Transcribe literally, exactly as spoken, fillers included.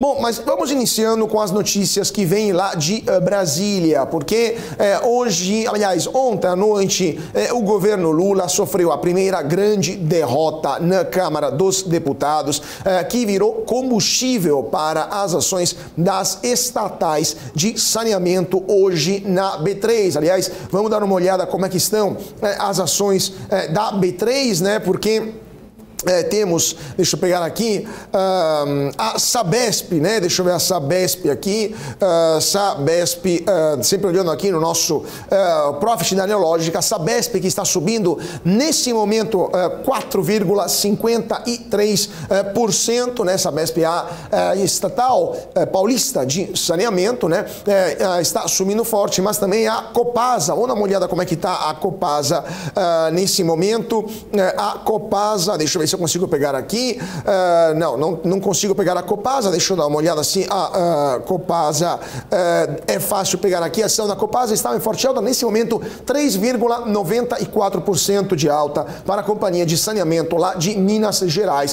Bom, mas vamos iniciando com as notícias que vêm lá de uh, Brasília, porque eh, hoje, aliás, ontem à noite, eh, o governo Lula sofreu a primeira grande derrota na Câmara dos Deputados, eh, que virou combustível para as ações das estatais de saneamento hoje na B três. Aliás, vamos dar uma olhada como é que estão eh, as ações eh, da B três, né, porque... É, temos, deixa eu pegar aqui, uh, a Sabesp, né? Deixa eu ver a Sabesp aqui, uh, Sabesp, uh, sempre olhando aqui no nosso uh, Profit da Neológica, a Sabesp que está subindo nesse momento uh, quatro vírgula cinquenta e três por cento, né? Sabesp, a uh, estatal uh, paulista de saneamento, né? Uh, uh, está subindo forte, mas também a Copasa. Vamos dar uma olhada como é que está a Copasa uh, nesse momento. Uh, a Copasa, deixa eu ver se eu consigo pegar aqui, uh, não, não, não consigo pegar a Copasa, deixa eu dar uma olhada assim, a, a Copasa, uh, é fácil pegar aqui, a ação da Copasa estava em forte alta, nesse momento três vírgula noventa e quatro por cento de alta para a companhia de saneamento lá de Minas Gerais.